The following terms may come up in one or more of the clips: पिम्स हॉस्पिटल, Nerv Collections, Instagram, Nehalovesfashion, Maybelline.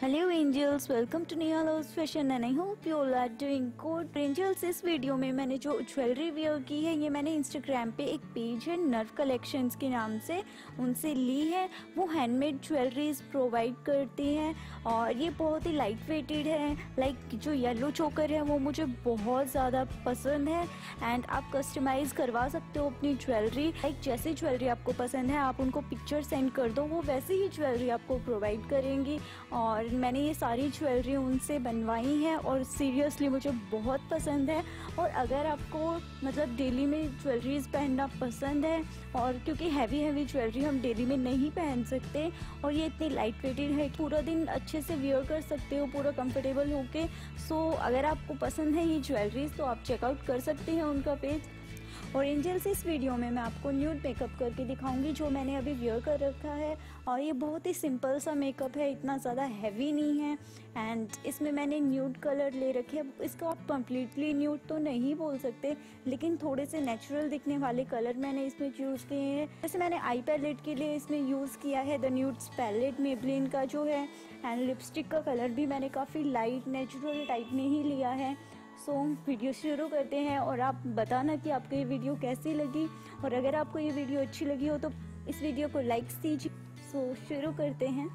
Hello angels, welcome to नेहालोस fashion and I hope you all are doing good. Angels, इस video में मैंने जो jewellery where की है ये मैंने इंस्टाग्राम पे एक पेज है नर्व कलेक्शंस के नाम से, उनसे ली है। वो हैंडमेड ज्वेलरीज प्रोवाइड करती हैं और ये बहुत ही लाइट वेटेड है। लाइक जो येलो चोकर है वो मुझे बहुत ज़्यादा पसंद है एंड आप कस्टमाइज़ करवा सकते हो अपनी ज्वेलरी। लाइक जैसी ज्वेलरी आपको पसंद है आप उनको पिक्चर सेंड कर दो, वो वैसी ही ज्वेलरी आपको प्रोवाइड करेंगी। और मैंने ये सारी ज्वेलरी उनसे बनवाई है और सीरियसली मुझे बहुत पसंद है। और अगर आपको मतलब डेली में ज्वेलरीज पहनना पसंद है, और क्योंकि हैवी ज्वेलरी हम डेली में नहीं पहन सकते और ये इतनी लाइट वेटेड है पूरा दिन अच्छे से वियर कर सकते हो पूरा कंफर्टेबल होके। सो अगर आपको पसंद है ये ज्वेलरीज तो आप चेकआउट कर सकते हैं उनका पेज। और एंजल्स, इस वीडियो में मैं आपको न्यूड मेकअप करके दिखाऊंगी जो मैंने अभी वेयर कर रखा है। और ये बहुत ही सिंपल सा मेकअप है, इतना ज़्यादा हैवी नहीं है एंड इसमें मैंने न्यूड कलर ले रखे हैं। इसको आप कम्प्लीटली न्यूड तो नहीं बोल सकते लेकिन थोड़े से नेचुरल दिखने वाले कलर मैंने इसमें चूज़ किए हैं। जैसे मैंने आई पैलेट के लिए इसमें यूज़ किया है द न्यूड्स पैलेट मेबलिन का जो है, एंड लिपस्टिक का कलर भी मैंने काफ़ी लाइट नेचुरल टाइप में ही लिया है। सो वीडियो शुरू करते हैं और आप बताना कि आपको ये वीडियो कैसी लगी, और अगर आपको ये वीडियो अच्छी लगी हो तो इस वीडियो को लाइक कीजिए। सो शुरू करते हैं।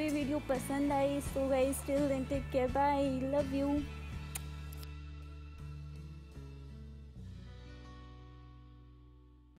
आपको ये वीडियो पसंद आई। So guys till then take care, bye, love you.